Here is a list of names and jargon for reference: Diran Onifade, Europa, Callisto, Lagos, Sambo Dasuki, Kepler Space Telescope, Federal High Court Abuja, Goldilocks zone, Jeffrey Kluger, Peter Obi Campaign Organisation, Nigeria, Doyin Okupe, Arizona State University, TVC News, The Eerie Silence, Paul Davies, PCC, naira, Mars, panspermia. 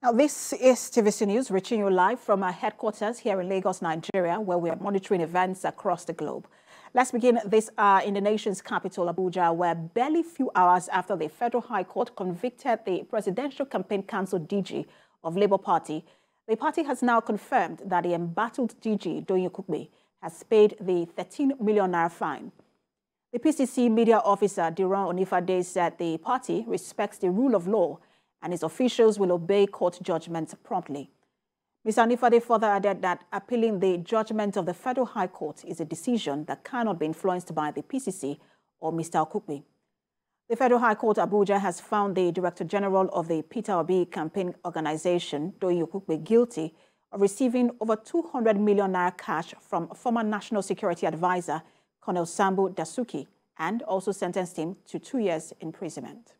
Now, this is TVC News, reaching you live from our headquarters here in Lagos, Nigeria, where we are monitoring events across the globe. Let's begin this hour in the nation's capital, Abuja, where barely few hours after the Federal High Court convicted the Presidential Campaign Council DG of Labour Party, the party has now confirmed that the embattled DG, Doyin Okupe, has paid the 13 million naira fine. The PCC media officer, Diran Onifade, said the party respects the rule of law and its officials will obey court judgments promptly. Mr. Onifade further added that appealing the judgment of the Federal High Court is a decision that cannot be influenced by the PCC or Mr. Okupe. The Federal High Court Abuja has found the Director General of the Peter Obi Campaign Organisation, Doyin Okupe, guilty of receiving over 200 million naira cash from former National Security Advisor Colonel Sambo Dasuki, and also sentenced him to 2 years imprisonment.